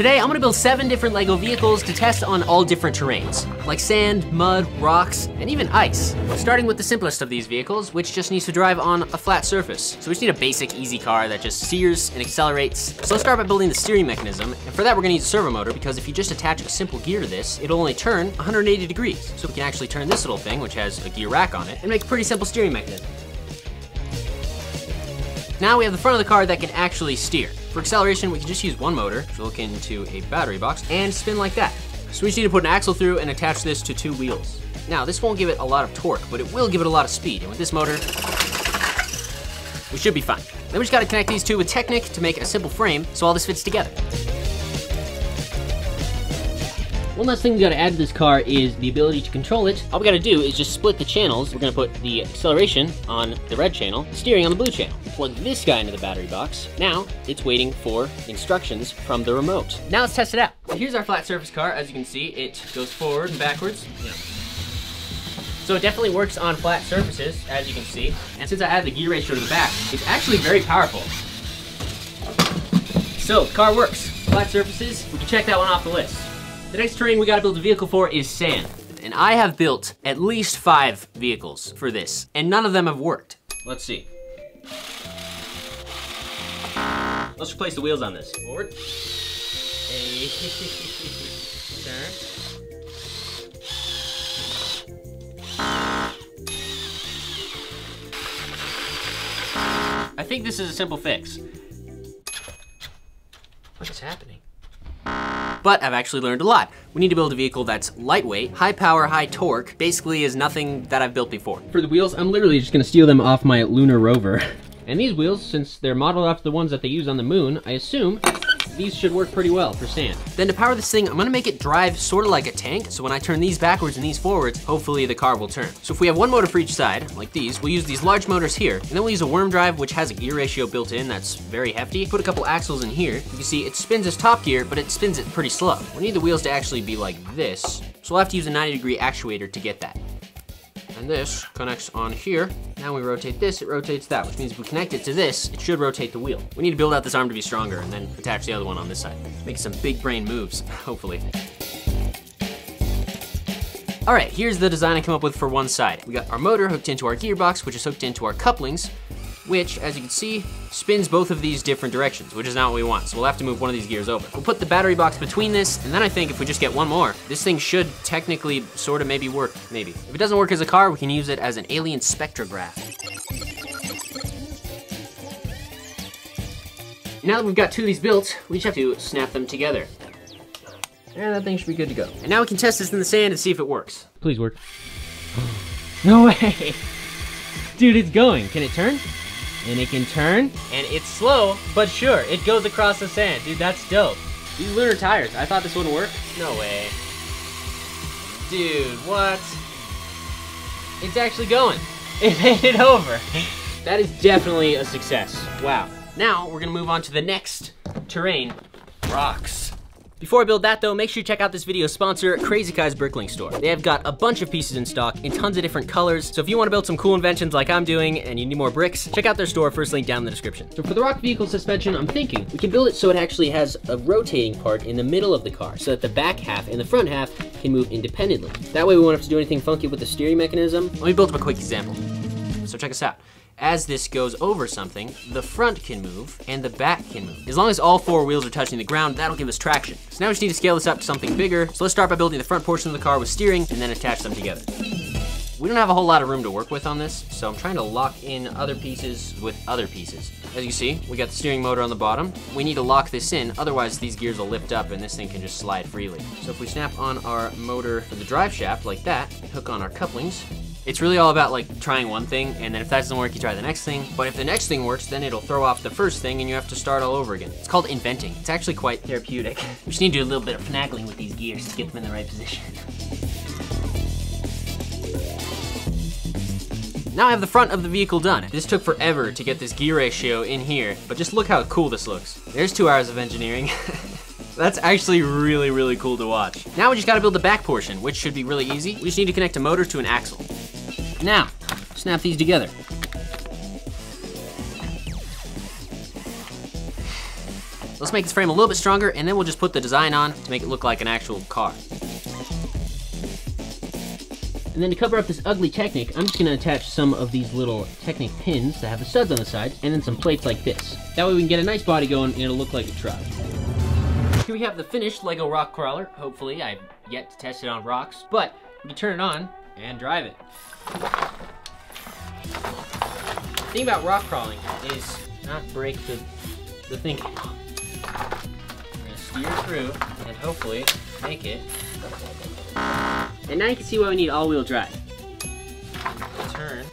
Today, I'm gonna build 7 different LEGO vehicles to test on all different terrains, like sand, mud, rocks, and even ice. Starting with the simplest of these vehicles, which just needs to drive on a flat surface. So we just need a basic, easy car that just steers and accelerates. So let's start by building the steering mechanism, and for that we're gonna need a servo motor, because if you just attach a simple gear to this, it'll only turn 180 degrees. So we can actually turn this little thing, which has a gear rack on it, and make a pretty simple steering mechanism. Now we have the front of the car that can actually steer. For acceleration, we can just use one motor, so look into a battery box, and spin like that. So we just need to put an axle through and attach this to 2 wheels. Now, this won't give it a lot of torque, but it will give it a lot of speed, and with this motor, we should be fine. Then we just gotta connect these two with Technic to make a simple frame, so all this fits together. One last thing we gotta add to this car is the ability to control it. All we gotta do is just split the channels. We're gonna put the acceleration on the red channel, steering on the blue channel. Plug this guy into the battery box. Now, it's waiting for instructions from the remote. Now let's test it out. So here's our flat surface car. As you can see, it goes forward and backwards. Yeah. So it definitely works on flat surfaces, as you can see. And since I added the gear ratio to the back, it's actually very powerful. So, the car works. Flat surfaces, we can check that one off the list. The next terrain we gotta build a vehicle for is sand. And I have built at least 5 vehicles for this, and none of them have worked. Let's see. Let's replace the wheels on this. Forward. Turn. I think this is a simple fix. What is happening? But I've actually learned a lot. We need to build a vehicle that's lightweight, high power, high torque, basically is nothing that I've built before. For the wheels, I'm literally just gonna steal them off my lunar rover. And these wheels, since they're modeled after the ones that they use on the moon, I assume these should work pretty well for sand. Then to power this thing, I'm gonna make it drive sort of like a tank, so when I turn these backwards and these forwards, hopefully the car will turn. So if we have one motor for each side, like these, we'll use these large motors here, and then we'll use a worm drive, which has a gear ratio built in that's very hefty. Put a couple axles in here. You can see it spins as top gear, but it spins it pretty slow. We need the wheels to actually be like this, so we'll have to use a 90-degree actuator to get that. And this connects on here. Now we rotate this, it rotates that, which means if we connect it to this, it should rotate the wheel. We need to build out this arm to be stronger and then attach the other one on this side. Make some big brain moves, hopefully. All right, here's the design I came up with for one side. We got our motor hooked into our gearbox, which is hooked into our couplings, which, as you can see, spins both of these different directions, which is not what we want, so we'll have to move one of these gears over. We'll put the battery box between this, and then I think if we just get one more, this thing should technically sort of maybe work, maybe. If it doesn't work as a car, we can use it as an alien spectrograph. Now that we've got 2 of these built, we just have to snap them together. And that thing should be good to go. And now we can test this in the sand and see if it works. Please work. No way! Dude, it's going. Can it turn? And it can turn, and it's slow, but sure, it goes across the sand. Dude, that's dope. These lunar tires, I thought this wouldn't work. No way. Dude, what? It's actually going. It made it over. That is definitely a success. Wow. Now, we're gonna move on to the next terrain, rocks. Before I build that though, make sure you check out this video's sponsor, Crazy Kai's BrickLink Store. They have got a bunch of pieces in stock in tons of different colors, so if you want to build some cool inventions like I'm doing and you need more bricks, check out their store, first link down in the description. So for the rock vehicle suspension, I'm thinking we can build it so it actually has a rotating part in the middle of the car, so that the back half and the front half can move independently. That way we won't have to do anything funky with the steering mechanism. Let me build up a quick example. So check this out. As this goes over something, the front can move and the back can move. As long as all 4 wheels are touching the ground, that'll give us traction. So now we just need to scale this up to something bigger. So let's start by building the front portion of the car with steering and then attach them together. We don't have a whole lot of room to work with on this, so I'm trying to lock in other pieces with other pieces. As you see, we got the steering motor on the bottom. We need to lock this in, otherwise these gears will lift up and this thing can just slide freely. So if we snap on our motor for the drive shaft like that, and hook on our couplings, it's really all about like trying one thing, and then if that doesn't work, you try the next thing. But if the next thing works, then it'll throw off the first thing and you have to start all over again. It's called inventing. It's actually quite therapeutic. We just need to do a little bit of finagling with these gears to get them in the right position. Now I have the front of the vehicle done. This took forever to get this gear ratio in here, but just look how cool this looks. There's 2 hours of engineering. That's actually really, really cool to watch. Now we just gotta build the back portion, which should be really easy. We just need to connect a motor to an axle. Now, snap these together. Let's make this frame a little bit stronger, and then we'll just put the design on to make it look like an actual car. And then to cover up this ugly Technic, I'm just gonna attach some of these little Technic pins that have the studs on the side, and then some plates like this. That way we can get a nice body going and it'll look like a truck. Here we have the finished LEGO rock crawler. Hopefully, I've yet to test it on rocks, but we can turn it on and drive it. The thing about rock crawling is not break the thing. We're gonna steer through and hopefully make it. And now you can see why we need all-wheel drive. Turn.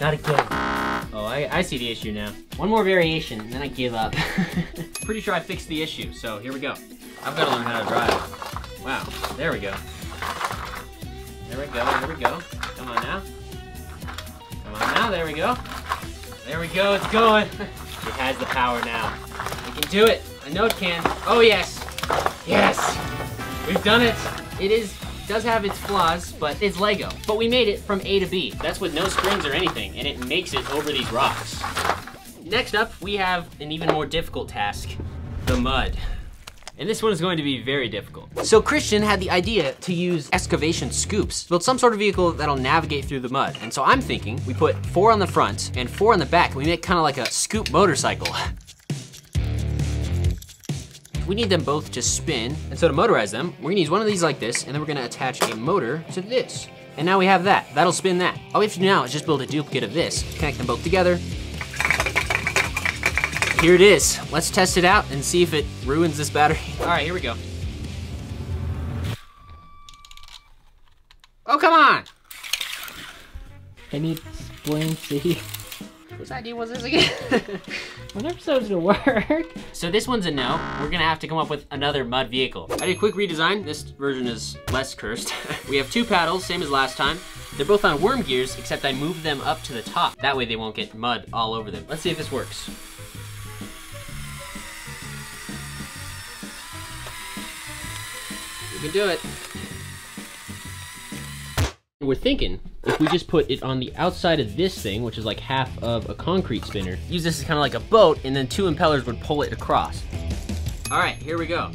Not again. Oh, I see the issue now. One more variation, and then I give up. Pretty sure I fixed the issue, so here we go. I've got to learn how to drive. Wow, there we go. There we go, there we go. Come on now. Come on now, there we go. There we go, it's going. It has the power now. It can do it. I know it can. Oh, yes. Yes. We've done it. It does have its flaws, but it's LEGO. But we made it from A to B. That's with no springs or anything, and it makes it over these rocks. Next up, we have an even more difficult task, the mud. And this one is going to be very difficult. So Christian had the idea to use excavation scoops, build some sort of vehicle that'll navigate through the mud. And so I'm thinking we put 4 on the front and 4 on the back, and we make kind of like a scoop motorcycle. We need them both to spin. And so to motorize them, we're gonna use one of these like this, and then we're gonna attach a motor to this. And now we have that. That'll spin that. All we have to do now is just build a duplicate of this, connect them both together. Here it is. Let's test it out and see if it ruins this battery. All right, here we go. Oh, come on. Can you explain, see? Whose idea was this again? What episode's gonna work? So this one's a no. We're gonna have to come up with another mud vehicle. I did a quick redesign. This version is less cursed. We have 2 paddles, same as last time. They're both on worm gears, except I moved them up to the top. That way they won't get mud all over them. Let's see if this works. We can do it. We're thinking, if we just put it on the outside of this thing, which is like half of a concrete spinner, use this as kind of like a boat, and then 2 impellers would pull it across. All right, here we go.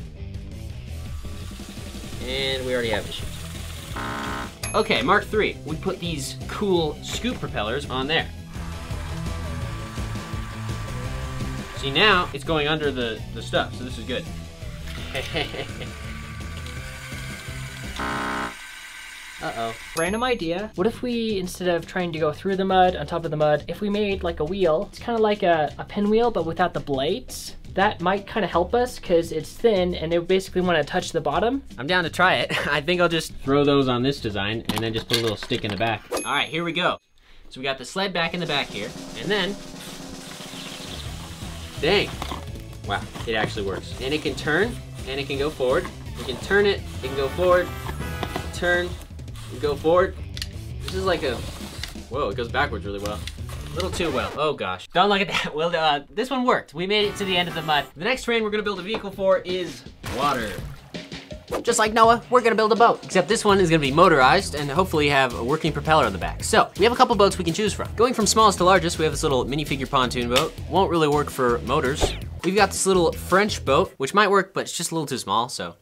And we already have issues. Okay, Mark III. We put these cool scoop propellers on there. See, now it's going under the stuff, so this is good. Uh-oh. Random idea. What if we, instead of trying to go through the mud, on top of the mud, if we made like a wheel, it's kind of like a pinwheel, but without the blades? That might kind of help us, because it's thin, and they basically want to touch the bottom. I'm down to try it. I think I'll just throw those on this design, and then just put a little stick in the back. All right, here we go. So we got the sled back in the back here, and then, dang. Wow, it actually works. And it can turn, and it can go forward. We can turn it, it can go forward, turn, go forward. This is like a, whoa, it goes backwards really well. A little too well, oh gosh. Don't look at that. Well, this one worked. We made it to the end of the mud. The next train we're gonna build a vehicle for is water. Just like Noah, we're gonna build a boat, except this one is gonna be motorized and hopefully have a working propeller on the back. So we have a couple boats we can choose from. Going from smallest to largest, we have this little minifigure pontoon boat. Won't really work for motors. We've got this little French boat, which might work, but it's just a little too small, so.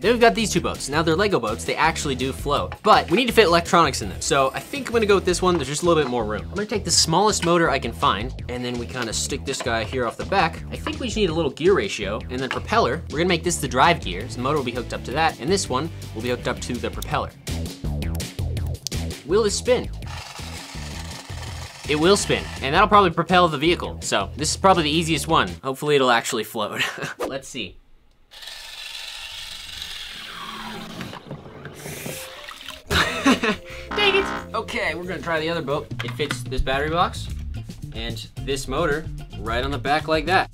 Then we've got these 2 boats. Now they're LEGO boats, they actually do float, but we need to fit electronics in them. So I think I'm gonna go with this one, there's just a little bit more room. I'm gonna take the smallest motor I can find, and then we kinda stick this guy here off the back. I think we just need a little gear ratio, and then propeller, we're gonna make this the drive gear, so the motor will be hooked up to that, and this one will be hooked up to the propeller. Will this spin? It will spin, and that'll probably propel the vehicle. So this is probably the easiest one. Hopefully it'll actually float. Let's see. Dang it! Okay, we're gonna try the other boat. It fits this battery box and this motor right on the back like that.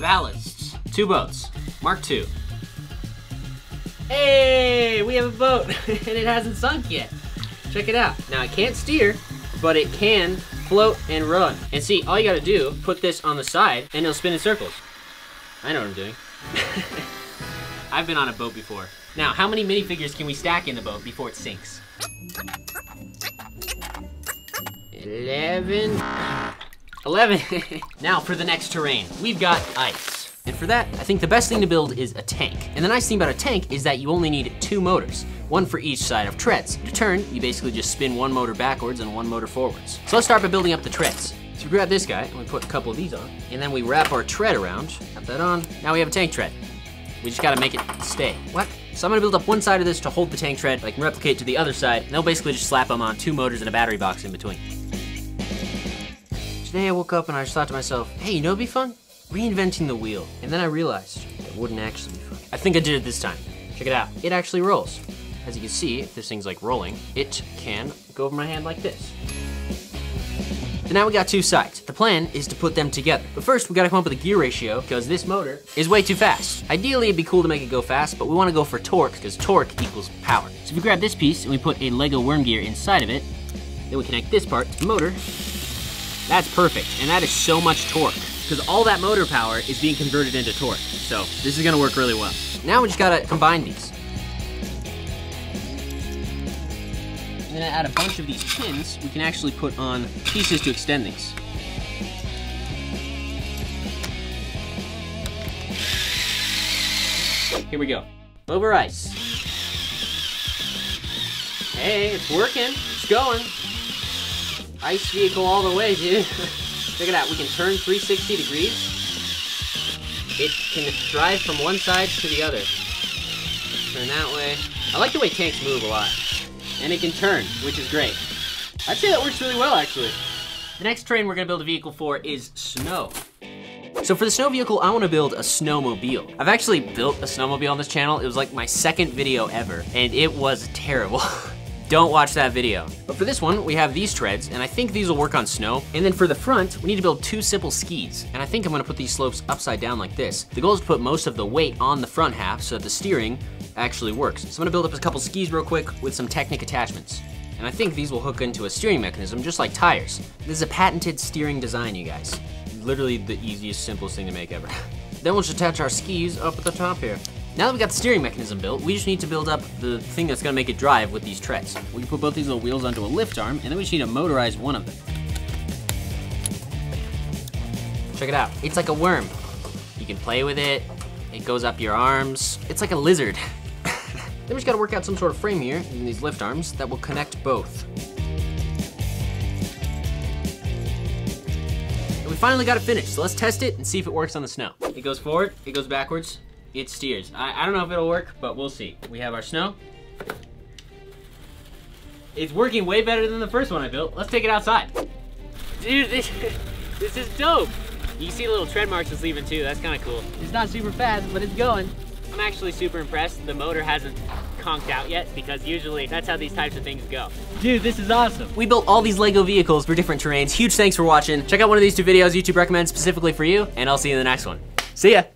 Ballasts. 2 boats. Mark II. Hey, we have a boat and it hasn't sunk yet. Check it out. Now it can't steer, but it can float and run. And see, all you gotta do, put this on the side and it'll spin in circles. I know what I'm doing. I've been on a boat before. Now, how many minifigures can we stack in the boat before it sinks? 11. Now for the next terrain, we've got ice. And for that, I think the best thing to build is a tank. And the nice thing about a tank is that you only need 2 motors, one for each side of treads. To turn, you basically just spin 1 motor backwards and 1 motor forwards. So let's start by building up the treads. So we grab this guy and we put a couple of these on, and then we wrap our tread around, wrap that on. Now we have a tank tread. We just gotta make it stay. What? So I'm gonna build up one side of this to hold the tank tread, I can replicate to the other side, and they'll basically just slap them on 2 motors and a battery box in between. Today I woke up and I just thought to myself, hey, you know what'd be fun? Reinventing the wheel. And then I realized it wouldn't actually be fun. I think I did it this time. Check it out. It actually rolls. As you can see, if this thing's like rolling, it can go over my hand like this. So now we got 2 sides. The plan is to put them together. But first, we gotta come up with a gear ratio because this motor is way too fast. Ideally, it'd be cool to make it go fast, but we wanna go for torque because torque equals power. So if we grab this piece and we put a LEGO worm gear inside of it, then we connect this part to the motor. That's perfect, and that is so much torque, because all that motor power is being converted into torque. So this is gonna work really well. Now we just gotta combine these. I'm gonna add a bunch of these pins. We can actually put on pieces to extend these. Here we go. Over ice. Hey, it's working, it's going. Ice vehicle all the way, dude. Check it out, we can turn 360 degrees. It can drive from one side to the other. Turn that way. I like the way tanks move a lot. And it can turn, which is great. I'd say that works really well, actually. The next terrain we're gonna build a vehicle for is snow. So for the snow vehicle, I wanna build a snowmobile. I've actually built a snowmobile on this channel. It was like my 2nd video ever, and it was terrible. Don't watch that video. But for this one, we have these treads, and I think these will work on snow. And then for the front, we need to build 2 simple skis. And I think I'm gonna put these slopes upside down like this. The goal is to put most of the weight on the front half so that the steering actually works. So I'm gonna build up a couple skis real quick with some Technic attachments. And I think these will hook into a steering mechanism just like tires. This is a patented steering design, you guys. Literally the easiest, simplest thing to make ever. Then we'll just attach our skis up at the top here. Now that we've got the steering mechanism built, we just need to build up the thing that's gonna make it drive with these treads. We can put both these little wheels onto a lift arm, and then we just need to motorize one of them. Check it out. It's like a worm. You can play with it. It goes up your arms. It's like a lizard. Then we just gotta work out some sort of frame here using these lift arms that will connect both. And we finally got it finished, so let's test it and see if it works on the snow. It goes forward, it goes backwards. It steers. I don't know if it'll work, but we'll see. We have our snow. It's working way better than the first one I built. Let's take it outside. Dude, this is dope. You see the little tread marks it's leaving too. That's kind of cool. It's not super fast, but it's going. I'm actually super impressed. The motor hasn't conked out yet because usually that's how these types of things go. Dude, this is awesome. We built all these LEGO vehicles for different terrains. Huge thanks for watching. Check out one of these 2 videos YouTube recommends specifically for you, and I'll see you in the next one. See ya.